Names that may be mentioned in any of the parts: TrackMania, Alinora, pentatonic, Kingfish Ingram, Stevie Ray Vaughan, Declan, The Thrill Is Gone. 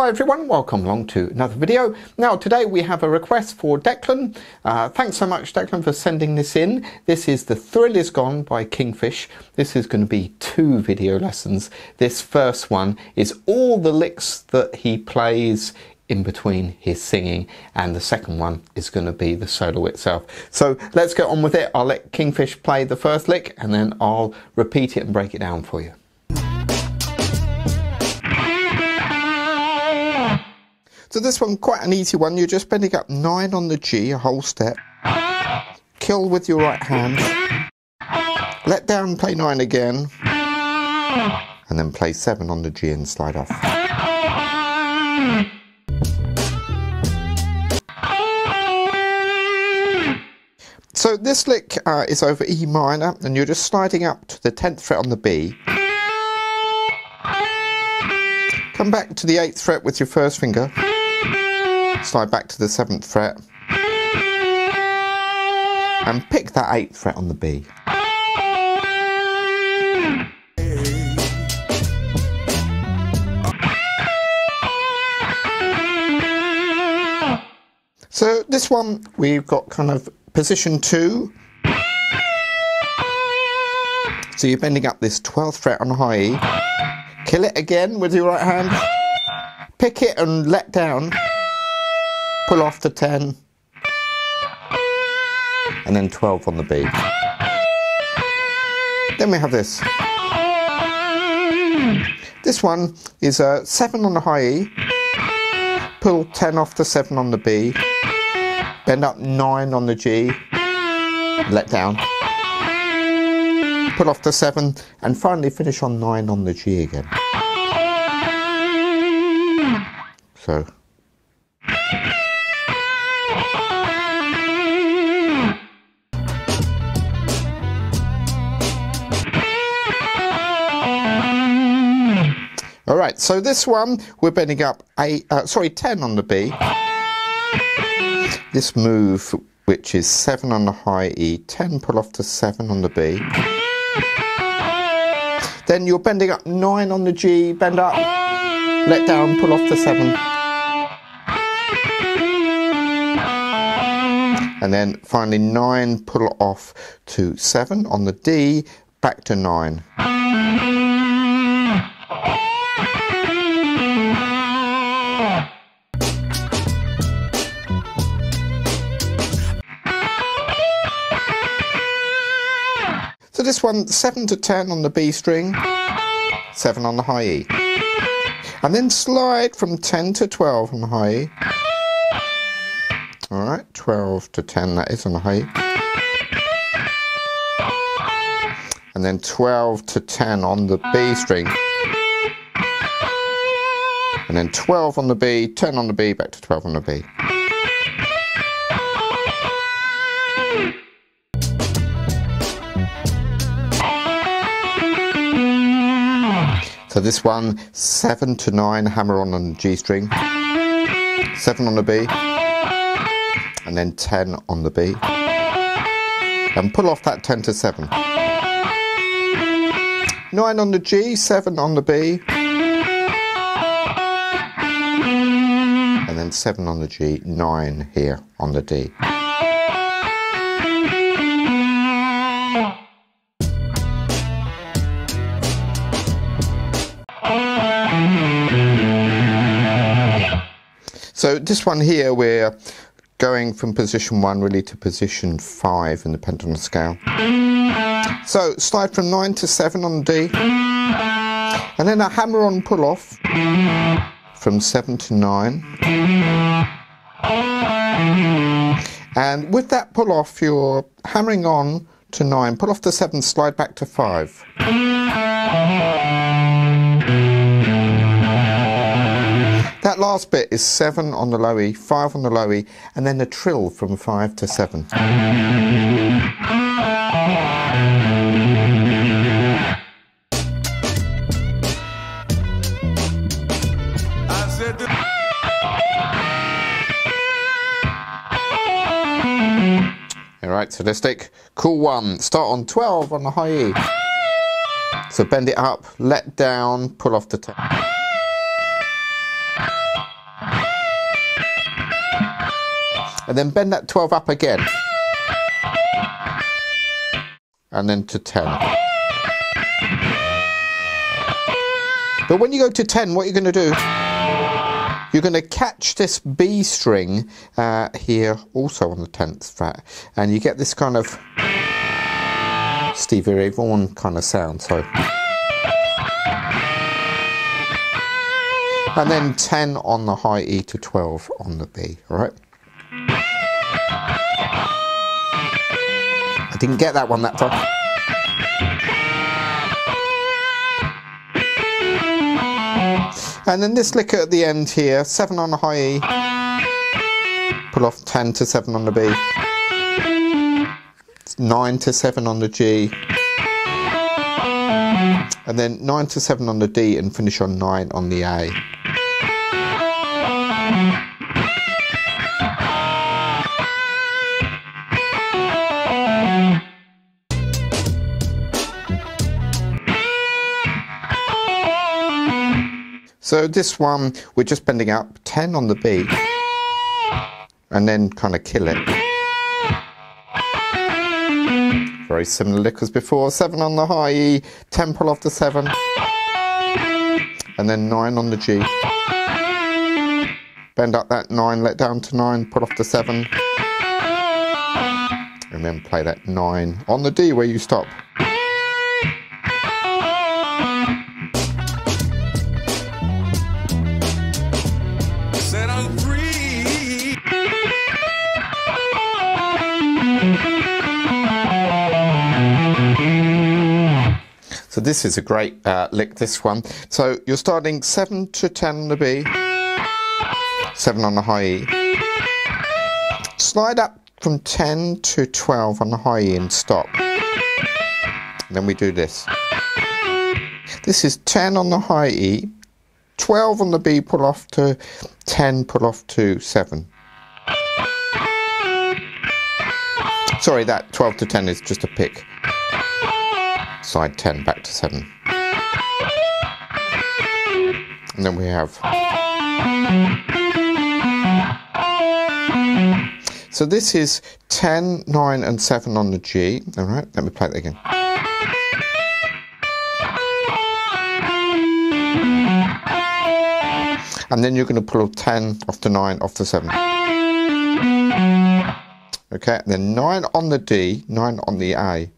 Hi everyone, welcome along to another video. Now today we have a request for Declan. Thanks so much Declan for sending this in. This is The Thrill Is Gone by Kingfish. This is going to be 2 video lessons. This first one is all the licks that he plays in between his singing, and the second one is going to be the solo itself. So let's get on with it. I'll let Kingfish play the first lick and then I'll repeat it and break it down for you. So this one, quite an easy one. You're just bending up 9 on the G, a whole step. Kill with your right hand. Let down, play 9 again. And then play 7 on the G and slide off. So this lick is over E minor, and you're just sliding up to the 10th fret on the B. Come back to the 8th fret with your first finger. Slide back to the 7th fret and pick that 8th fret on the B. So this one we've got kind of position 2. So you're bending up this 12th fret on high E. Kill it again with your right hand. Pick it and let down. Pull off the 10 and then 12 on the B. Then we have this. This one is 7 on the high E, pull 10 off the 7 on the B, bend up 9 on the G, let down, pull off the 7 and finally finish on 9 on the G again. So. Alright, so this one, we're bending up 10 on the B. This move, which is 7 on the high E, 10 pull off to 7 on the B. Then you're bending up 9 on the G, bend up, let down, pull off to 7. And then finally 9, pull off to 7 on the D, back to 9. So this one, 7 to 10 on the B string, 7 on the high E. And then slide from 10 to 12 on the high E. Alright, 12 to 10 that is on the high E. And then 12 to 10 on the B string. And then 12 on the B, 10 on the B, back to 12 on the B. So this one, 7 to 9, hammer on the G string, 7 on the B, and then 10 on the B, and pull off that 10 to 7. 9 on the G, 7 on the B, and then 7 on the G, 9 here on the D. So this one here, we're going from position 1 really to position 5 in the pentatonic scale. So slide from 9 to 7 on D, and then a hammer-on pull-off from 7 to 9. And with that pull-off, you're hammering on to 9, pull off to 7, slide back to 5. That last bit is 7 on the low E, 5 on the low E, and then the trill from 5 to 7. Alright, so let's take cool one. Start on 12 on the high E. So bend it up, let down, pull off the 10. and then bend that 12 up again, and then to 10. But when you go to 10, what you're going to do, you're going to catch this B string here, also on the 10th fret, and you get this kind of Stevie Ray Vaughan kind of sound. So, and then 10 on the high E to 12 on the B, all right? I didn't get that one that time. And then this lick at the end here, 7 on the high E, pull off 10 to 7 on the B, 9 to 7 on the G, and then 9 to 7 on the D, and finish on 9 on the A. So this one, we're just bending up 10 on the B and then kind of kill it. Very similar lick as before, 7 on the high E, 10 pull off the 7, and then 9 on the G. Bend up that 9, let down to 9, pull off the 7, and then play that 9 on the D where you stop. So this is a great lick, this one. So you're starting 7 to 10 on the B, 7 on the high E. Slide up from 10 to 12 on the high E and stop. And then we do this. This is 10 on the high E, 12 on the B, pull off to 10, pull off to 7. Sorry, that 12 to 10 is just a pick. Side 10 back to 7, and then we have. So this is 10, 9 and 7 on the G. All right, let me play it again. And then you're going to pull 10 off the 9 off the 7. Okay, and then 9 on the D, 9 on the A.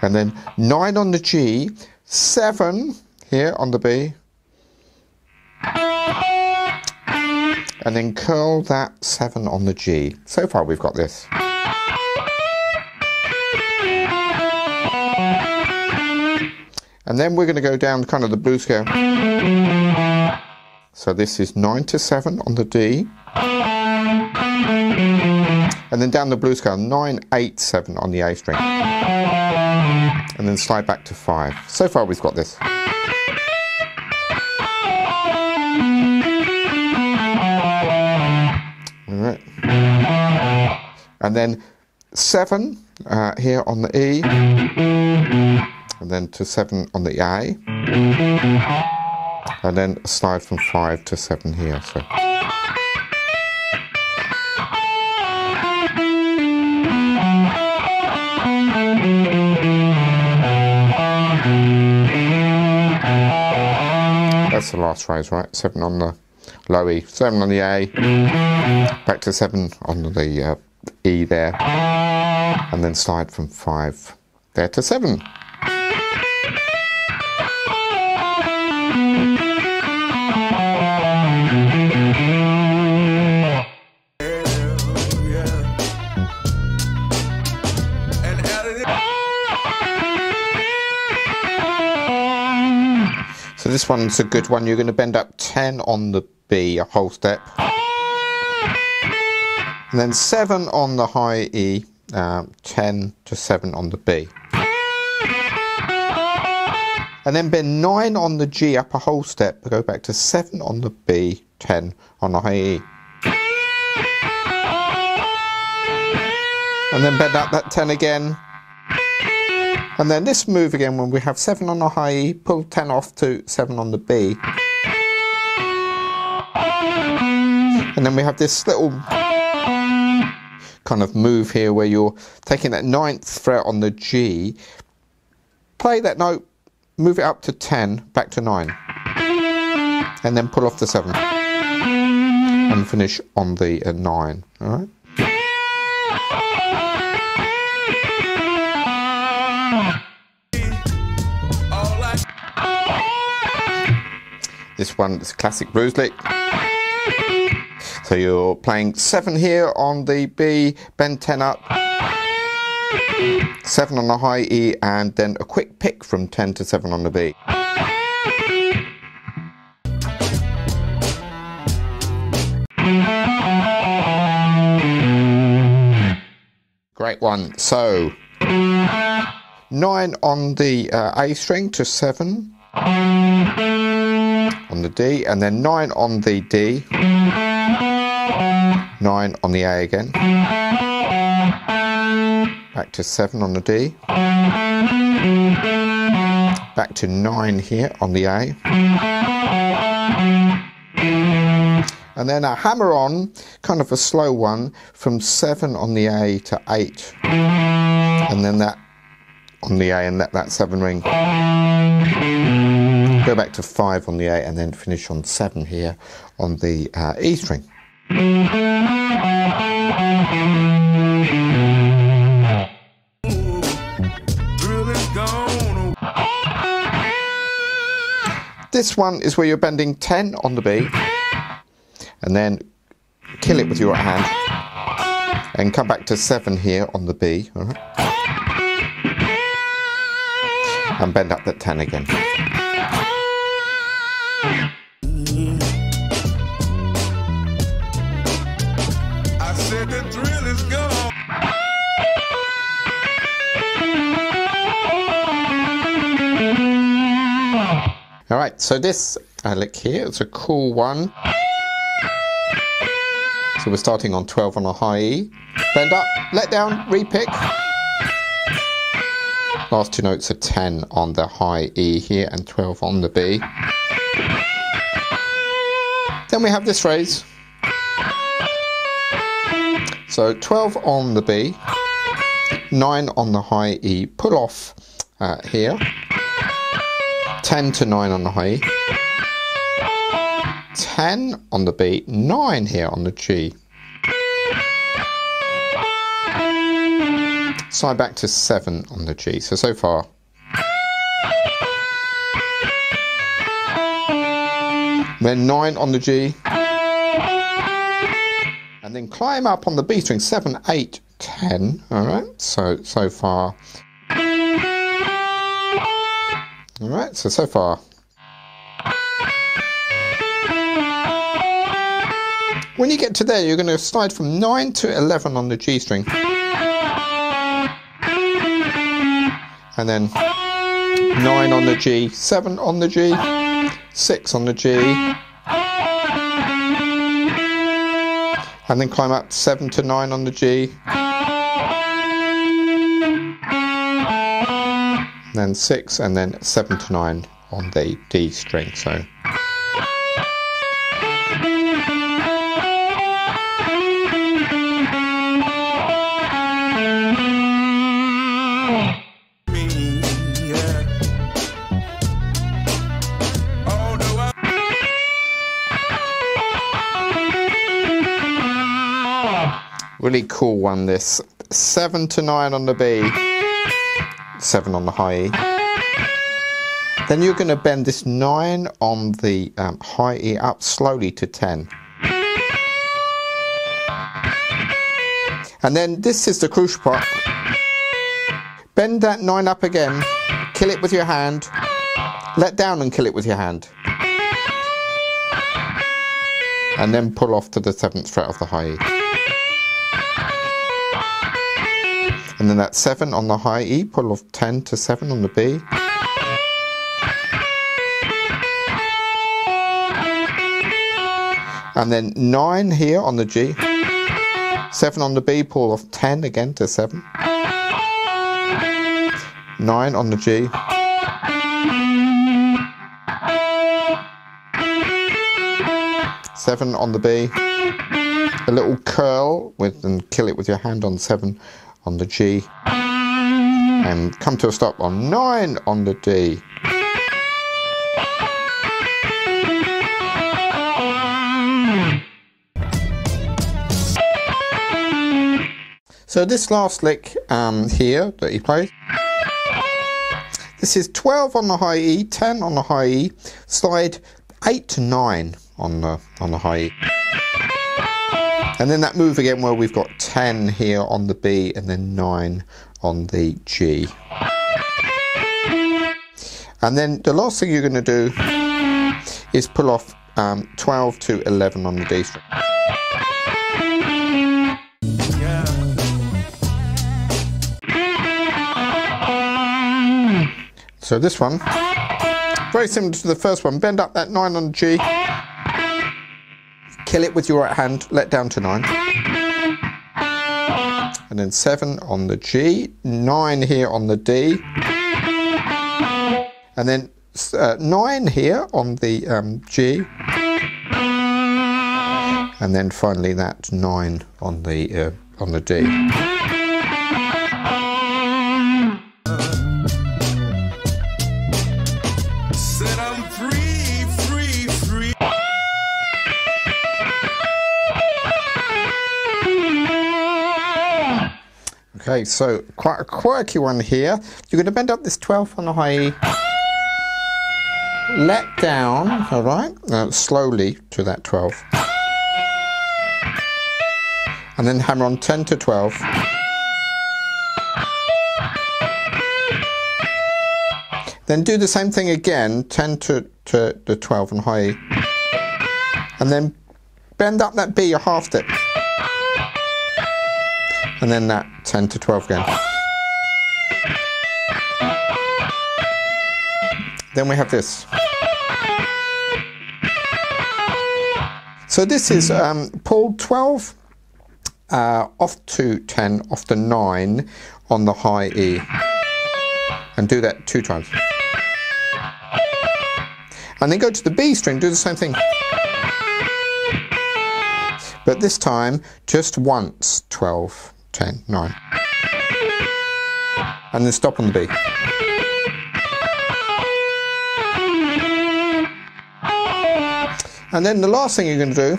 And then 9 on the G, 7 here on the B, and then curl that 7 on the G. So far we've got this. And then we're going to go down kind of the blues scale. So this is 9 to 7 on the D, and then down the blues scale, 9, 8, 7 on the A string. And then slide back to 5. So far we've got this. Alright. And then 7 here on the E. And then to 7 on the A. And then slide from 5 to 7 here. So. That's the last phrase, right? 7 on the low E, 7 on the A, back to 7 on the E there, and then slide from 5 there to 7. So this one's a good one. You're going to bend up 10 on the B, a whole step, and then 7 on the high E, 10 to 7 on the B, and then bend 9 on the G up a whole step, go back to 7 on the B, 10 on the high E, and then bend up that 10 again. And then this move again, when we have 7 on the high E, pull 10 off to 7 on the B, And then we have this little kind of move here where you're taking that 9th fret on the G, play that note, move it up to 10, back to 9, and then pull off the 7 and finish on the 9. All right. This one is a classic blues lick. So you're playing 7 here on the B, bend 10 up, 7 on the high E, and then a quick pick from 10 to 7 on the B. Great one. So 9 on the A string to 7 on the D, and then 9 on the D, 9 on the A again, back to 7 on the D, back to 9 here on the A, and then a hammer on, kind of a slow one, from 7 on the A to 8, and then that on the A, and let that 7 ring. Go back to 5 on the A and then finish on 7 here on the E string. This one is where you're bending 10 on the B and then kill it with your right hand and come back to 7 here on the B, all right? And bend up that 10 again. The thrill is gone. All right, so this lick here, it's a cool one. So we're starting on 12 on a high E. Bend up, let down, repick. Last 2 notes are 10 on the high E here and 12 on the B. Then we have this phrase. So 12 on the B, 9 on the high E, pull off here, 10 to 9 on the high E, 10 on the B, 9 here on the G. Slide back to 7 on the G, so far. Then 9 on the G. And then climb up on the B string, 7, 8, 10, all right, so far. All right, so far. When you get to there, you're going to slide from 9 to 11 on the G string. And then 9 on the G, 7 on the G, 6 on the G. And then climb up 7 to 9 on the G. And then 6 and then 7 to 9 on the D string. So really cool one, this. 7 to 9 on the B, 7 on the high E. Then you're going to bend this 9 on the high E up slowly to 10. And then this is the crucial part. Bend that 9 up again, kill it with your hand, let down and kill it with your hand. And then pull off to the 7th fret of the high E. And then that 7 on the high E, pull off 10 to 7 on the B. And then 9 here on the G, 7 on the B, pull off 10 again to 7. 9 on the G. 7 on the B, a little curl with and kill it with your hand on 7 on the G, and come to a stop on 9 on the D. So this last lick here that he plays, this is 12 on the high E, 10 on the high E, slide 8 to 9 on the high E. And then that move again where we've got 10 here on the B and then 9 on the G. And then the last thing you're going to do is pull off 12 to 11 on the D string. So this one, very similar to the first one, bend up that 9 on the G, kill it with your right hand, let down to 9, and then 7 on the G, 9 here on the D, and then 9 here on the G, and then finally that 9 on the D. Okay, so quite a quirky one here. You're going to bend up this 12 on the high E, let down, all right, slowly to that 12, and then hammer on 10 to 12, then do the same thing again, 10 to the 12 on high E, and then bend up that B a half step, and then that 10 to 12 again. Then we have this. So this is pull 12 off to 10 off the 9 on the high E, and do that 2 times, and then go to the B string, do the same thing, but this time just once, 12 10, 9, and then stop on the B. And then the last thing you're going to do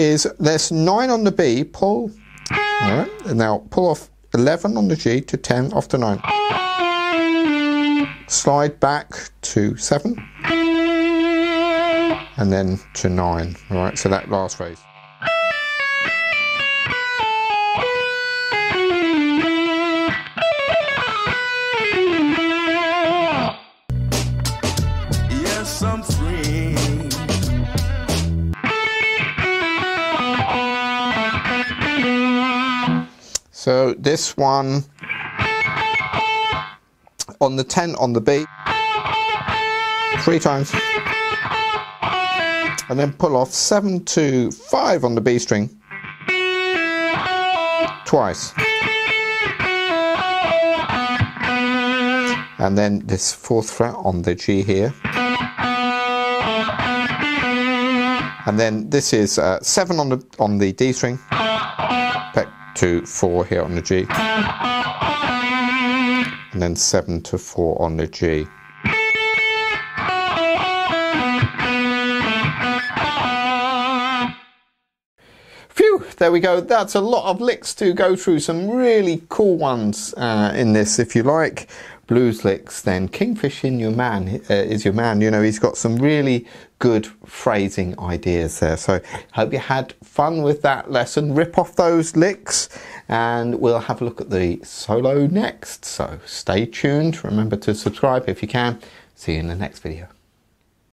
is there's 9 on the B, pull, all right, and now pull off 11 on the G to 10 off the 9, slide back to 7, and then to 9, alright, so that last phrase. Yes, I'm free. So this one, on the 10 on the B, 3 times, and then pull off 7 to 5 on the B string, twice, and then this 4th fret on the G here, and then this is 7 on the D string, back to 4 here on the G, and then 7 to 4 on the G. There we go, that's a lot of licks to go through, some really cool ones in this. If you like blues licks, then Kingfish is your man. You know, he's got some really good phrasing ideas there. So hope you had fun with that lesson. Rip off those licks and we'll have a look at the solo next. So stay tuned, remember to subscribe if you can. See you in the next video.